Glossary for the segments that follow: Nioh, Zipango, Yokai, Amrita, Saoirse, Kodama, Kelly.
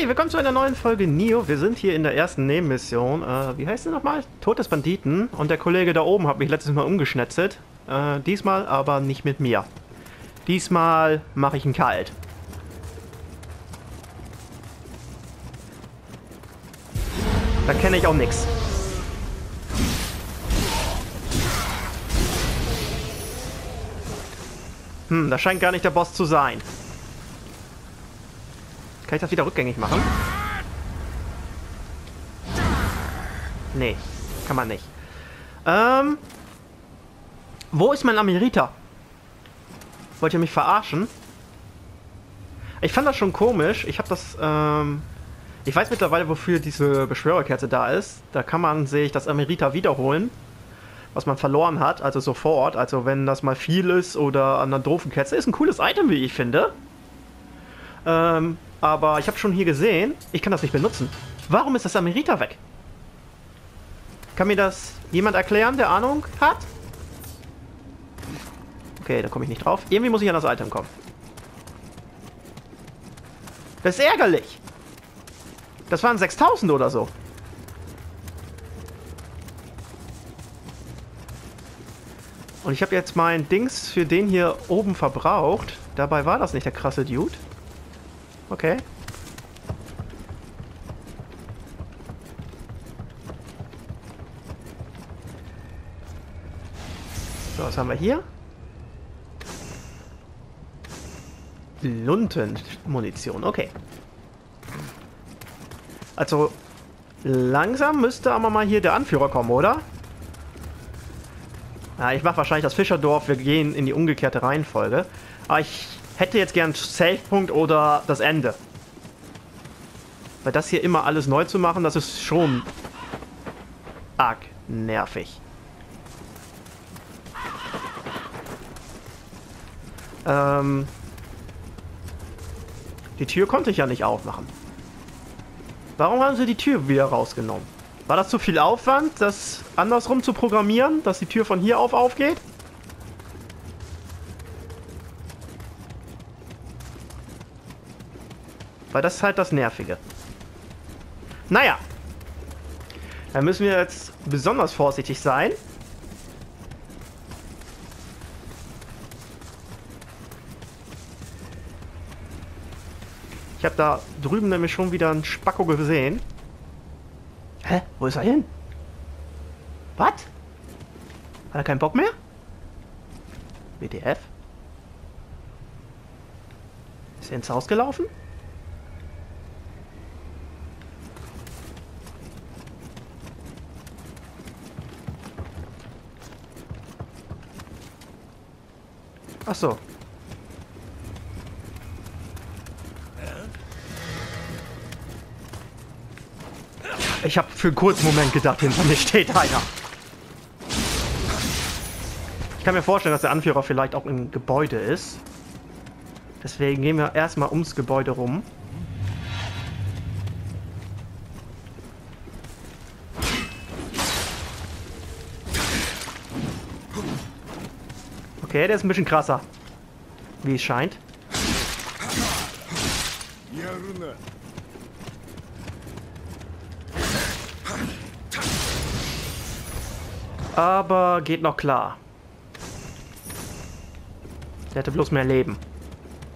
Hey, willkommen zu einer neuen Folge Nioh. Wir sind hier in der ersten Nebenmission. Wie heißt sie nochmal? Tod des Banditen. Und der Kollege da oben hat mich letztes Mal umgeschnetzelt. Diesmal aber nicht mit mir. Diesmal mache ich ihn kalt. Da kenne ich auch nichts. Das scheint gar nicht der Boss zu sein. Kann ich das wieder rückgängig machen? Nee, kann man nicht. Wo ist mein Amrita? Wollt ihr mich verarschen? Ich fand das schon komisch. Ich habe das, ich weiß mittlerweile, wofür diese Beschwörerkerze da ist. Da kann man sich das Amrita wiederholen, was man verloren hat, also sofort. Also wenn das mal viel ist oder an einer doofen Kerze. Ist ein cooles Item, wie ich finde. Aber ich habe schon hier gesehen, ich kann das nicht benutzen. Warum ist das Amrita weg? Kann mir das jemand erklären, der Ahnung hat? Okay, da komme ich nicht drauf. Irgendwie muss ich an das Item kommen. Das ist ärgerlich. Das waren 6000 oder so. Und ich habe jetzt mein Dings für den hier oben verbraucht. Dabei war das nicht der krasse Dude. Okay. So, was haben wir hier? Luntenmunition, okay. Also, langsam müsste aber mal hier der Anführer kommen, oder? Ja, ich mache wahrscheinlich das Fischerdorf, wir gehen in die umgekehrte Reihenfolge. Aber ich hätte jetzt gern Savepunkt oder das Ende. Weil das hier immer alles neu zu machen, das ist schon arg nervig. Die Tür konnte ich ja nicht aufmachen. Warum haben sie die Tür wieder rausgenommen? War das zu viel Aufwand, das andersrum zu programmieren, dass die Tür von hier auf aufgeht? Weil das ist halt das Nervige. Naja. Da müssen wir jetzt besonders vorsichtig sein. Ich habe da drüben nämlich schon wieder einen Spacko gesehen. Hä? Wo ist er hin? Was? Hat er keinen Bock mehr? WTF? Ist er ins Haus gelaufen? Ach so. Ich habe für einen kurzen Moment gedacht, hinter mir steht einer. Ich kann mir vorstellen, dass der Anführer vielleicht auch im Gebäude ist. Deswegen gehen wir erstmal ums Gebäude rum. Okay, der ist ein bisschen krasser, wie es scheint. Aber geht noch klar. Der hätte bloß mehr Leben.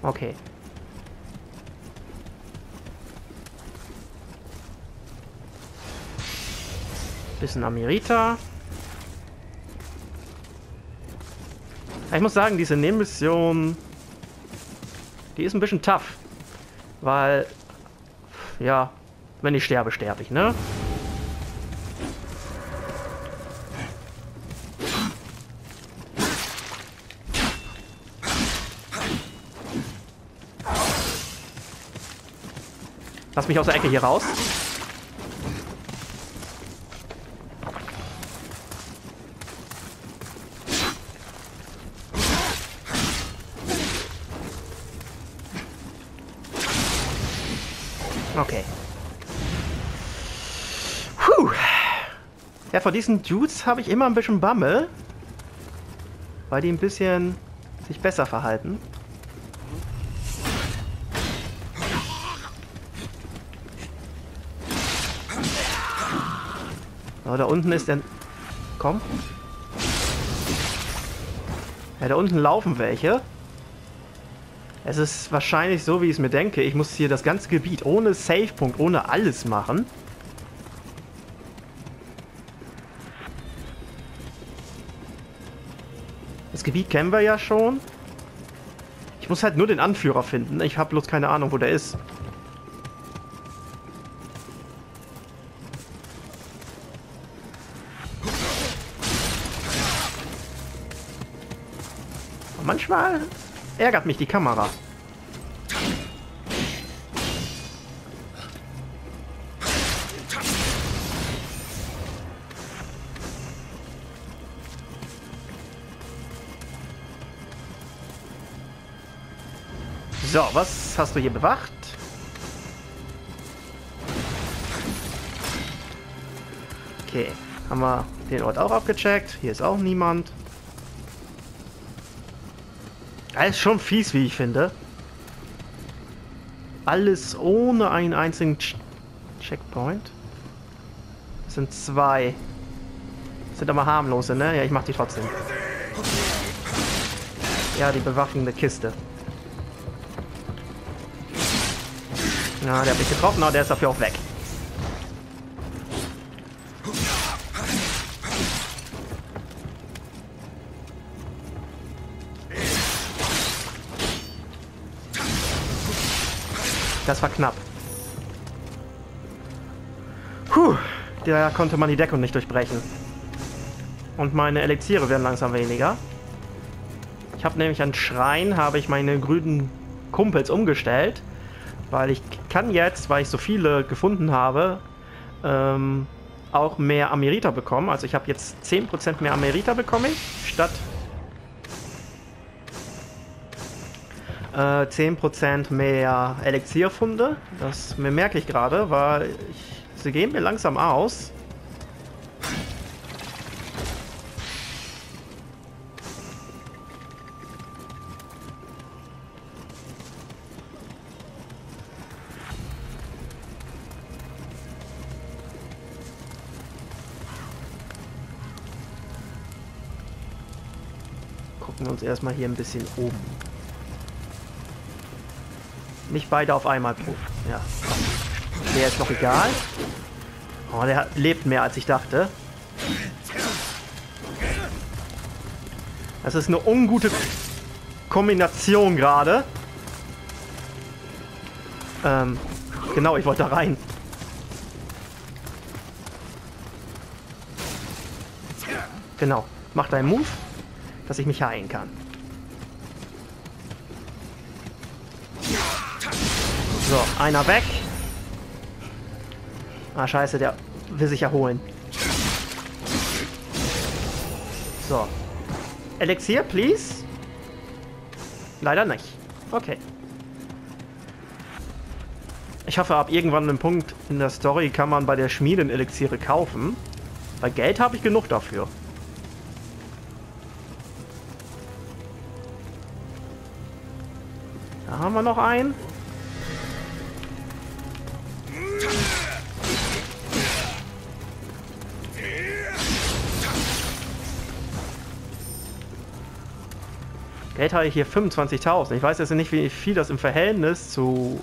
Okay. Bisschen Amrita. Ich muss sagen, diese Nebenmission, die ist ein bisschen tough, weil, ja, wenn ich sterbe, sterbe ich, ne? Lass mich aus der Ecke hier raus. Okay. Puh. Ja, vor diesen Dudes habe ich immer ein bisschen Bammel. Weil die ein bisschen sich besser verhalten. Aber da unten ist der... Komm. Ja, da unten laufen welche. Es ist wahrscheinlich so, wie ich es mir denke. Ich muss hier das ganze Gebiet ohne Savepunkt, ohne alles machen. Das Gebiet kennen wir ja schon. Ich muss halt nur den Anführer finden. Ich habe bloß keine Ahnung, wo der ist. Und manchmal ärgert mich die Kamera. So, was hast du hier bewacht? Okay, haben wir den Ort auch abgecheckt. Hier ist auch niemand. Das ist schon fies, wie ich finde. Alles ohne einen einzigen Checkpoint. Das sind zwei. Das sind aber harmlose, ne? Ja, ich mach die trotzdem. Ja, die bewaffnende Kiste. Na, der hat mich getroffen, aber der ist dafür auch weg. Das war knapp. Puh, da konnte man die Deckung nicht durchbrechen. Und meine Elixiere werden langsam weniger. Ich habe nämlich an Schrein, habe ich meine grünen Kumpels umgestellt. Weil ich kann jetzt, weil ich so viele gefunden habe, auch mehr Amrita bekommen. Also ich habe jetzt 10% mehr Amrita bekommen, statt 10% mehr Elixierfunde. Das merke ich gerade, weil sie gehen mir langsam aus. Gucken wir uns erstmal hier ein bisschen oben. Nicht beide auf einmal pro. Ja. Der ist noch egal. Oh, der lebt mehr als ich dachte. Das ist eine ungute Kombination gerade. Genau, ich wollte da rein. Genau. Mach deinen Move, dass ich mich heilen kann. So, einer weg. Ah, scheiße, der will sich erholen. So. Elixier, please. Leider nicht. Okay. Ich hoffe, ab irgendwann einem Punkt in der Story kann man bei der Schmiedin Elixiere kaufen. Bei Geld habe ich genug dafür. Da haben wir noch einen. Geld habe ich hier 25.000. Ich weiß jetzt nicht, wie viel das im Verhältnis zu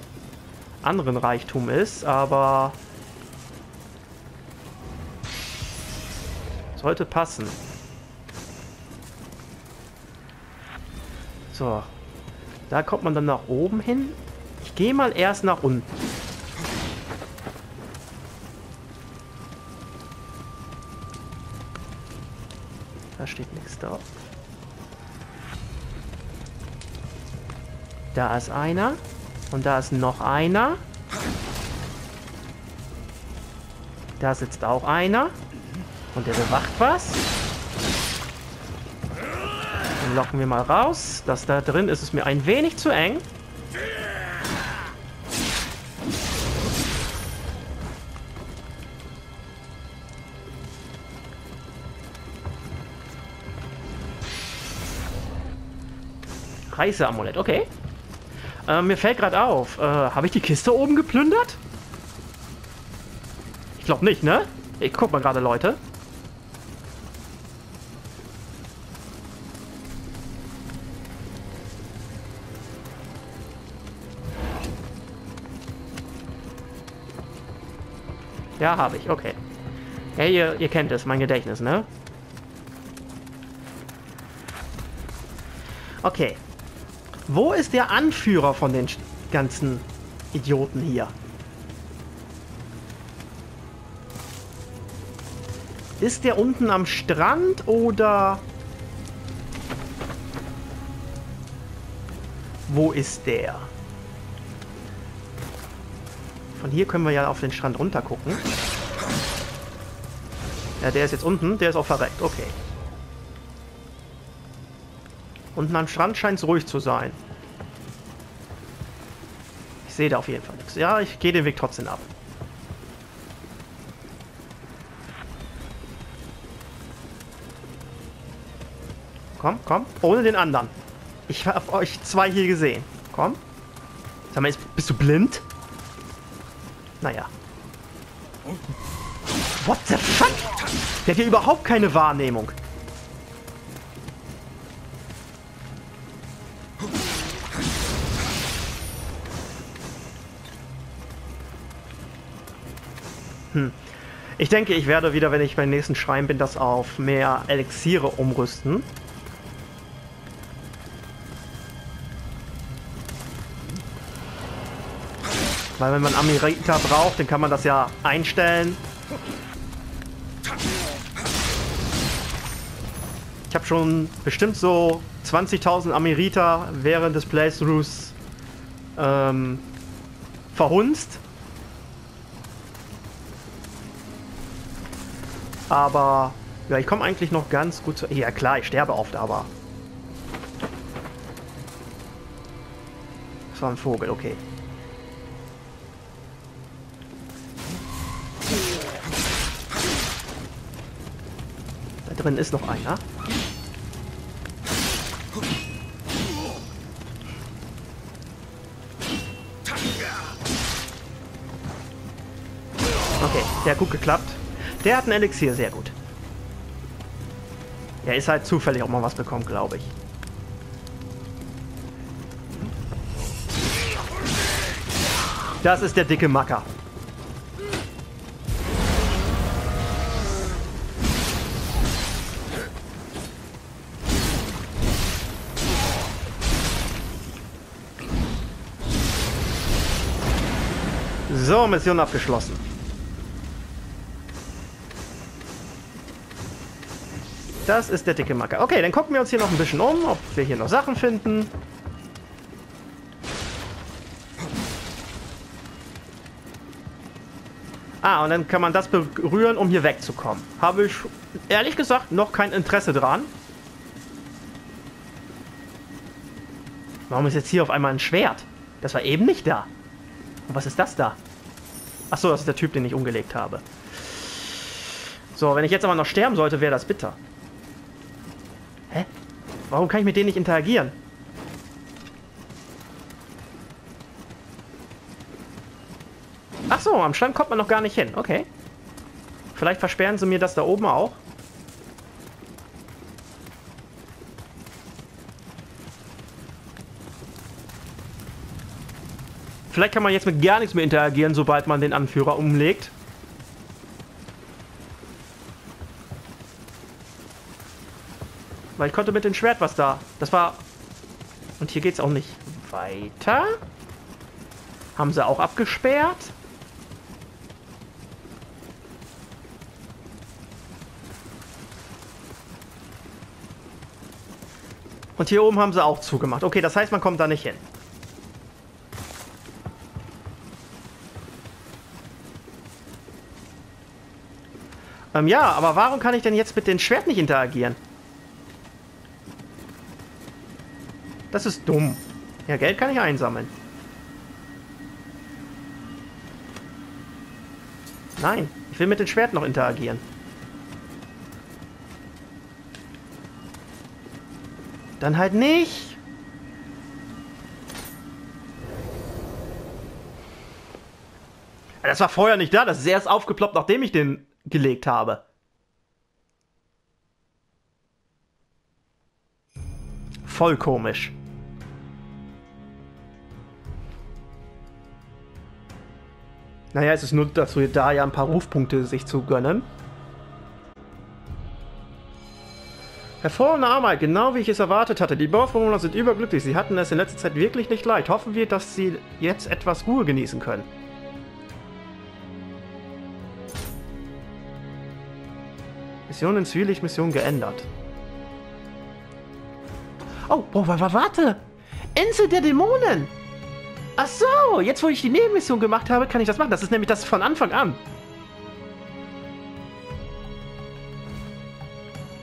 anderen Reichtum ist, aber sollte passen. So. Da kommt man dann nach oben hin. Ich gehe mal erst nach unten. Da steht nichts drauf. Da ist einer. Und da ist noch einer. Da sitzt auch einer. Und der bewacht was. Dann locken wir mal raus. Das da drin ist es mir ein wenig zu eng. Reiseamulett, okay. Mir fällt gerade auf, habe ich die Kiste oben geplündert? Ich glaube nicht, ne? Ich guck mal gerade, Leute. Ja, habe ich. Okay. Ja, ihr kennt es, mein Gedächtnis, ne? Okay. Wo ist der Anführer von den ganzen Idioten hier? Ist der unten am Strand oder... Wo ist der? Von hier können wir ja auf den Strand runter gucken. Ja, der ist jetzt unten. Der ist auch verreckt. Okay. Unten am Strand scheint es ruhig zu sein. Ich sehe da auf jeden Fall nichts. Ja, ich gehe den Weg trotzdem ab. Komm, komm. Ohne den anderen. Ich habe euch zwei hier gesehen. Komm. Sag mal, bist du blind? Naja. What the fuck? Der hat hier überhaupt keine Wahrnehmung. Hm. Ich denke, ich werde wieder, wenn ich beim nächsten Schrein bin, das auf mehr Elixiere umrüsten. Weil wenn man Amrita braucht, dann kann man das ja einstellen. Ich habe schon bestimmt so 20.000 Amrita während des Playthroughs verhunzt. Aber ja, ich komme eigentlich noch ganz gut zu... Ja klar, ich sterbe oft, aber... Das war ein Vogel, okay. Drin ist noch einer. Okay, der hat gut geklappt. Der hat ein Elixier, sehr gut. Er ist halt zufällig auch mal was bekommen, glaube ich. Das ist der dicke Macker. So, Mission abgeschlossen. Das ist der dicke Macker. Okay, dann gucken wir uns hier noch ein bisschen um, ob wir hier noch Sachen finden. Ah, und dann kann man das berühren, um hier wegzukommen. Habe ich ehrlich gesagt noch kein Interesse dran. Warum ist jetzt hier auf einmal ein Schwert? Das war eben nicht da. Und was ist das da? Achso, das ist der Typ, den ich umgelegt habe. So, wenn ich jetzt aber noch sterben sollte, wäre das bitter. Hä? Warum kann ich mit denen nicht interagieren? Achso, am Strand kommt man noch gar nicht hin. Okay. Vielleicht versperren sie mir das da oben auch. Vielleicht kann man jetzt mit gar nichts mehr interagieren, sobald man den Anführer umlegt. Weil ich konnte mit dem Schwert was da. Das war... Und hier geht's auch nicht weiter. Haben sie auch abgesperrt. Und hier oben haben sie auch zugemacht. Okay, das heißt, man kommt da nicht hin. Ja, aber warum kann ich denn jetzt mit dem Schwert nicht interagieren? Das ist dumm. Ja, Geld kann ich einsammeln. Nein, ich will mit dem Schwert noch interagieren. Dann halt nicht. Das war vorher nicht da. Das ist erst aufgeploppt, nachdem ich den gelegt habe. Voll komisch. Naja, es ist nur dazu da, ja ein paar Rufpunkte sich zu gönnen. Hervorragende Arbeit, genau wie ich es erwartet hatte. Die Bauformuler sind überglücklich, sie hatten es in letzter Zeit wirklich nicht leicht. Hoffen wir, dass sie jetzt etwas Ruhe genießen können. Mission in Zwielicht, Mission geändert. Oh, boah, warte! Insel der Dämonen! Ach so, jetzt wo ich die Nebenmission gemacht habe, kann ich das machen. Das ist nämlich das von Anfang an.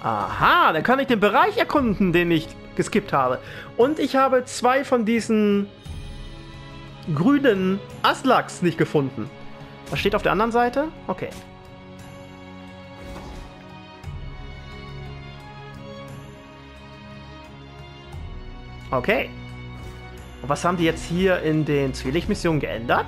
Aha, dann kann ich den Bereich erkunden, den ich geskippt habe. Und ich habe 2 von diesen grünen Aslaks nicht gefunden. Was steht auf der anderen Seite? Okay. Okay. Und was haben die jetzt hier in den Zwielicht-Missionen geändert?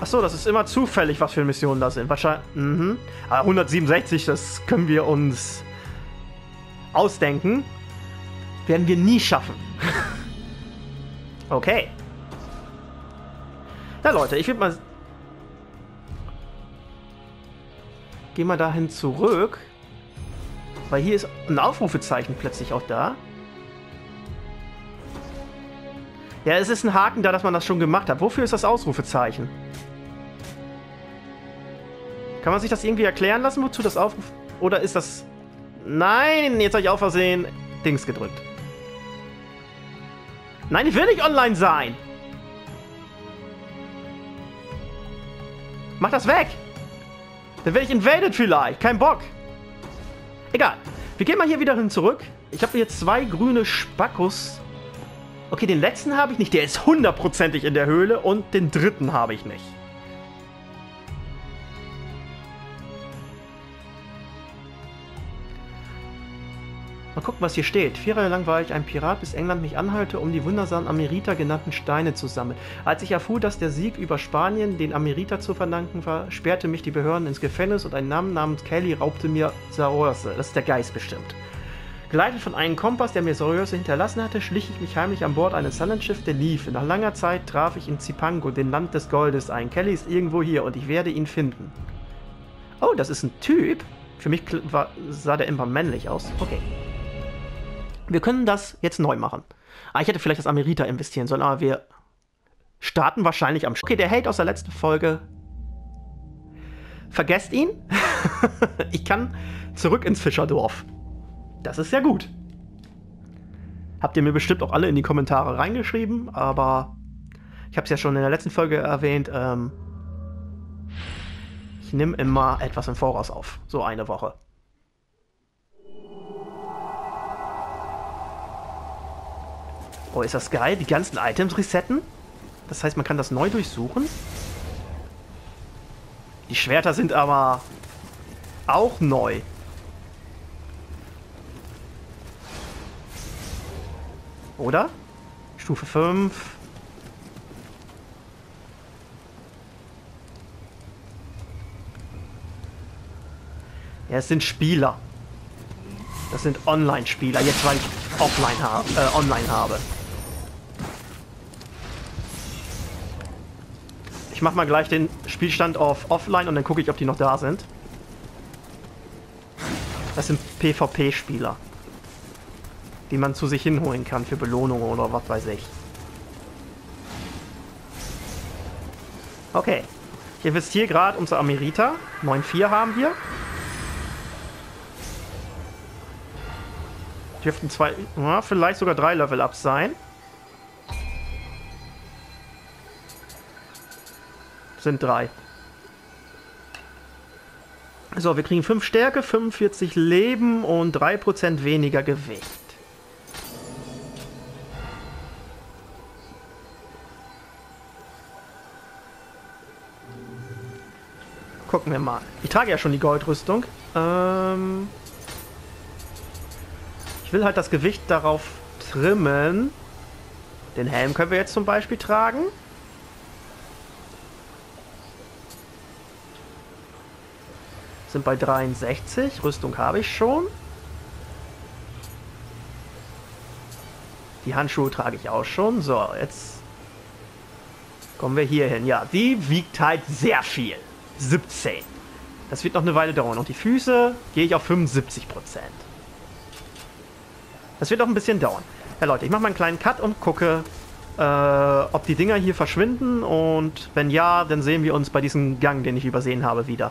Achso, das ist immer zufällig, was für Missionen das sind. Wahrscheinlich. Mhm. Aber 167, das können wir uns ausdenken. Werden wir nie schaffen. Okay. Na Leute, ich würde mal. Geh mal dahin zurück. Weil hier ist ein Aufrufezeichen plötzlich auch da. Ja, es ist ein Haken da, dass man das schon gemacht hat. Wofür ist das Ausrufezeichen? Kann man sich das irgendwie erklären lassen, wozu das Aufruf... Oder ist das... Nein, jetzt habe ich auf Versehen Dings gedrückt. Nein, ich will nicht online sein! Mach das weg! Dann werde ich invaded vielleicht. Kein Bock. Egal. Wir gehen mal hier wieder hin zurück. Ich habe hier 2 grüne Spackos. Okay, den letzten habe ich nicht. Der ist hundertprozentig in der Höhle. Und den dritten habe ich nicht. Mal gucken, was hier steht. 4 Jahre lang war ich ein Pirat, bis England mich anhalte, um die wundersamen Amrita genannten Steine zu sammeln. Als ich erfuhr, dass der Sieg über Spanien den Amrita zu verdanken war, sperrte mich die Behörden ins Gefängnis und ein Mann namens Kelly raubte mir Saoirse. Das ist der Geist bestimmt. Geleitet von einem Kompass, der mir Saoirse hinterlassen hatte, schlich ich mich heimlich an Bord eines Sonnenschiffs, der lief. Nach langer Zeit traf ich in Zipango, dem Land des Goldes, ein. Kelly ist irgendwo hier und ich werde ihn finden. Oh, das ist ein Typ. Für mich sah der immer männlich aus. Okay. Wir können das jetzt neu machen. Ah, ich hätte vielleicht das Amrita investieren sollen, aber wir starten wahrscheinlich am... Okay, der Held aus der letzten Folge. Vergesst ihn. Ich kann zurück ins Fischerdorf. Das ist ja gut. Habt ihr mir bestimmt auch alle in die Kommentare reingeschrieben, aber... Ich habe es ja schon in der letzten Folge erwähnt. Ich nehme immer etwas im Voraus auf. So eine Woche. Oh, ist das geil? Die ganzen Items resetten? Das heißt, man kann das neu durchsuchen? Die Schwerter sind aber auch neu. Oder? Stufe 5. Ja, es sind Spieler. Das sind Online-Spieler. Jetzt, weil ich online habe. Ich mach mal gleich den Spielstand auf Offline und dann gucke ich, ob die noch da sind. Das sind PvP-Spieler, die man zu sich hinholen kann für Belohnungen oder was weiß ich. Okay. Ich investiere gerade unser Amrita. 9,4 haben wir. Dürften 2, ja, vielleicht sogar 3 Level-Ups sein. Sind 3. So, wir kriegen 5 Stärke, 45 Leben und 3% weniger Gewicht. Gucken wir mal. Ich trage ja schon die Goldrüstung. Ich will halt das Gewicht darauf trimmen. Den Helm können wir jetzt zum Beispiel tragen. Sind bei 63. Rüstung habe ich schon. Die Handschuhe trage ich auch schon. So, jetzt kommen wir hier hin. Ja, die wiegt halt sehr viel. 17. Das wird noch eine Weile dauern. Und die Füße gehe ich auf 75%. Das wird noch ein bisschen dauern. Ja, Leute, ich mache mal einen kleinen Cut und gucke, ob die Dinger hier verschwinden. Und wenn ja, dann sehen wir uns bei diesem Gang, den ich übersehen habe, wieder.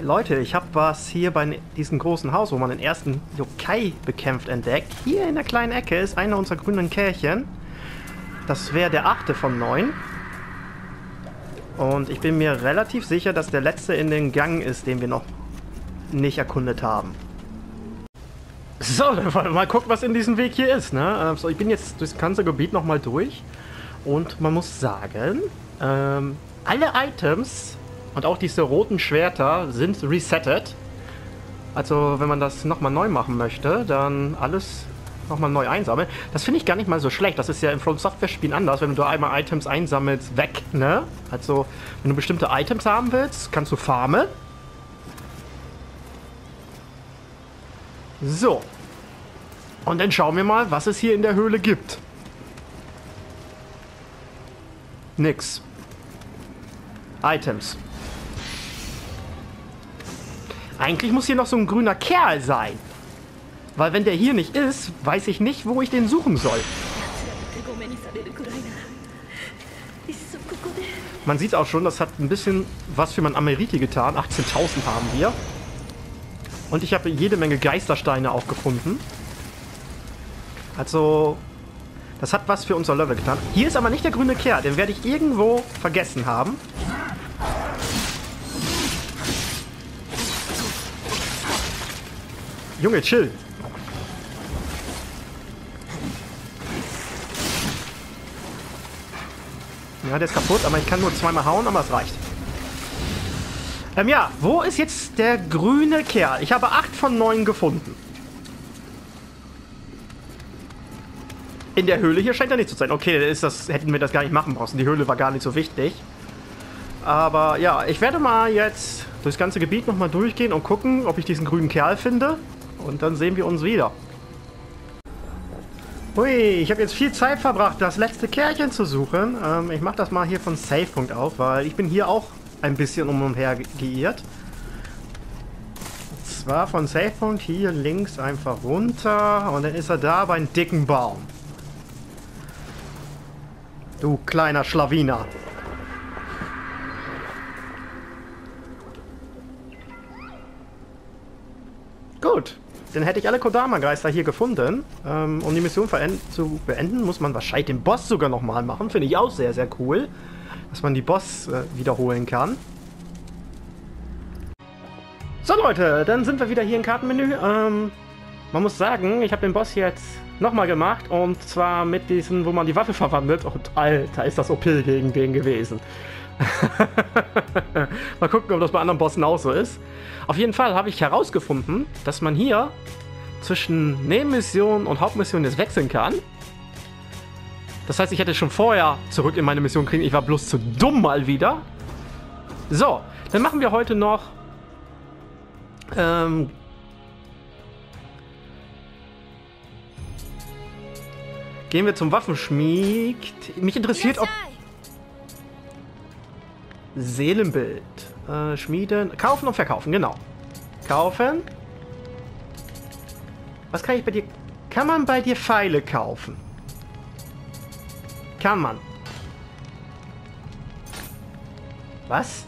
Leute, ich habe was hier bei diesem großen Haus, wo man den ersten Yokai bekämpft, entdeckt. Hier in der kleinen Ecke ist einer unserer grünen Kärchen. Das wäre der 8. von 9. Und ich bin mir relativ sicher, dass der letzte in den Gang ist, den wir noch nicht erkundet haben. So, dann wollen wir mal gucken, was in diesem Weg hier ist, ne? So, ich bin jetzt durchs ganze Gebiet nochmal durch. Und man muss sagen, alle Items... Und auch diese roten Schwerter sind resettet. Also wenn man das nochmal neu machen möchte, dann alles nochmal neu einsammeln. Das finde ich gar nicht mal so schlecht. Das ist ja in From Software Spielen anders. Wenn du einmal Items einsammelst, weg, ne? Also wenn du bestimmte Items haben willst, kannst du farmen. So. Und dann schauen wir mal, was es hier in der Höhle gibt. Nix. Items. Eigentlich muss hier noch so ein grüner Kerl sein. Weil wenn der hier nicht ist, weiß ich nicht, wo ich den suchen soll. Man sieht auch schon, das hat ein bisschen was für mein Amriti getan. 18.000 haben wir. Und ich habe jede Menge Geistersteine auch gefunden. Also, das hat was für unser Level getan. Hier ist aber nicht der grüne Kerl. Den werde ich irgendwo vergessen haben. Junge, chill. Ja, der ist kaputt, aber ich kann nur zweimal hauen, aber es reicht. Ja, wo ist jetzt der grüne Kerl? Ich habe 8 von 9 gefunden. In der Höhle hier scheint er nicht zu sein. Okay, ist das, hätten wir das gar nicht machen müssen. Die Höhle war gar nicht so wichtig. Aber ja, ich werde mal jetzt durchs ganze Gebiet nochmal durchgehen und gucken, ob ich diesen grünen Kerl finde. Und dann sehen wir uns wieder. Hui, ich habe jetzt viel Zeit verbracht, das letzte Kerlchen zu suchen. Ich mache das mal hier von Savepunkt auf, weil ich bin hier auch ein bisschen um und her geirrt. Und zwar von Savepunkt hier links einfach runter. Und dann ist er da bei einem dicken Baum. Du kleiner Schlawiner. Gut, dann hätte ich alle Kodama-Geister hier gefunden. Um die Mission zu beenden, muss man wahrscheinlich den Boss sogar nochmal machen. Finde ich auch sehr, sehr cool, dass man die Boss wiederholen kann. So Leute, dann sind wir wieder hier im Kartenmenü. Man muss sagen, ich habe den Boss jetzt nochmal gemacht, und zwar mit diesen, wo man die Waffe verwandelt, und alter, ist das OP gegen den gewesen. Mal gucken, ob das bei anderen Bossen auch so ist. Auf jeden Fall habe ich herausgefunden, dass man hier zwischen Nebenmission und Hauptmission jetzt wechseln kann. Das heißt, ich hätte schon vorher zurück in meine Mission kriegen, ich war bloß zu dumm mal wieder. So, dann machen wir heute noch gehen wir zum Waffenschmied. Mich interessiert, ob... Seelenbild. Schmieden. Kaufen und verkaufen, genau. Kaufen. Was kann ich bei dir... Kann man bei dir Pfeile kaufen? Kann man. Was?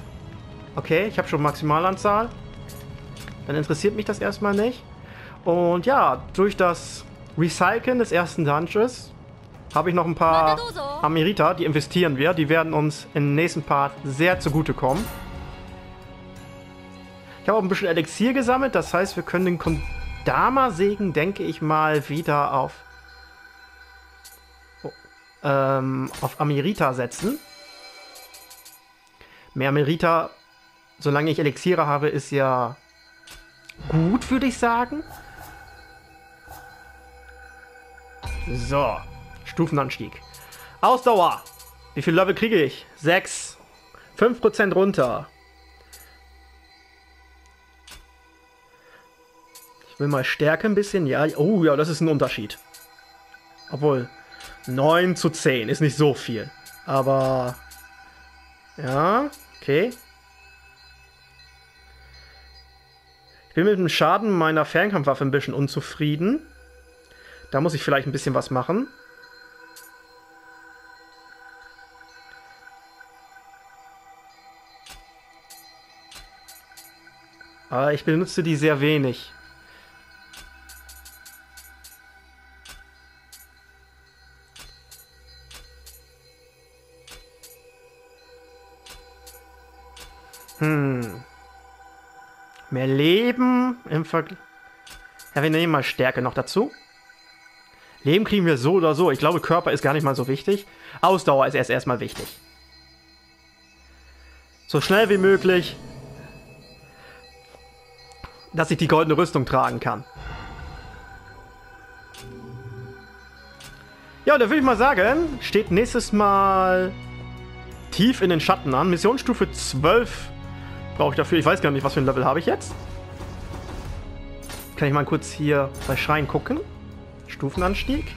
Okay, ich habe schon Maximalanzahl. Dann interessiert mich das erstmal nicht. Und ja, durch das... Recyceln des ersten Dungeons habe ich noch ein paar Amrita, die investieren wir. Die werden uns im nächsten Part sehr zugutekommen. Ich habe auch ein bisschen Elixier gesammelt. Das heißt, wir können den Kodama-Segen, denke ich mal, wieder auf Amrita setzen. Mehr Amrita, solange ich Elixiere habe, ist ja gut, würde ich sagen. So, Stufenanstieg. Ausdauer. Wie viel Level kriege ich? 6. 5% runter. Will mal Stärke ein bisschen. Ja, oh ja, das ist ein Unterschied. Obwohl, 9 zu 10 ist nicht so viel. Aber, ja, okay. Ich bin mit dem Schaden meiner Fernkampfwaffe ein bisschen unzufrieden. Da muss ich vielleicht ein bisschen was machen. Aber ich benutze die sehr wenig. Mehr Leben im Vergleich. Ja, wir nehmen mal Stärke noch dazu. Leben kriegen wir so oder so. Ich glaube, Körper ist gar nicht mal so wichtig. Ausdauer ist erstmal wichtig. So schnell wie möglich, dass ich die goldene Rüstung tragen kann. Ja, und da würde ich mal sagen, steht nächstes Mal tief in den Schatten an. Missionsstufe 12 brauche ich dafür. Ich weiß gar nicht, was für ein Level habe ich jetzt. Kann ich mal kurz hier bei Schrein gucken. Stufenanstieg.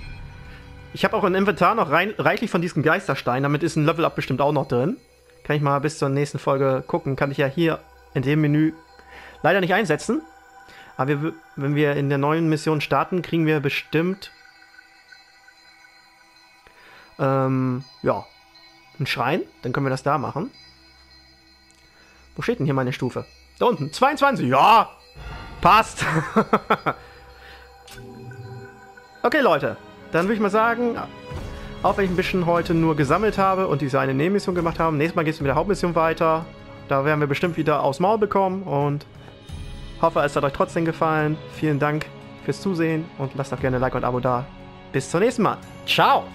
Ich habe auch im Inventar noch reichlich von diesem Geisterstein. Damit ist ein Level-Up bestimmt auch noch drin. Kann ich mal bis zur nächsten Folge gucken. Kann ich ja hier in dem Menü leider nicht einsetzen. Aber wenn wir in der neuen Mission starten, kriegen wir bestimmt ja, einen Schrein. Dann können wir das da machen. Wo steht denn hier meine Stufe? Da unten. 22. Ja, passt. Okay, Leute, dann würde ich mal sagen, auch wenn ich ein bisschen heute nur gesammelt habe und diese eine Nebenmission gemacht habe, nächstes Mal geht es mit der Hauptmission weiter. Da werden wir bestimmt wieder aufs Maul bekommen und hoffe, es hat euch trotzdem gefallen. Vielen Dank fürs Zusehen und lasst auch gerne ein Like und ein Abo da. Bis zum nächsten Mal. Ciao!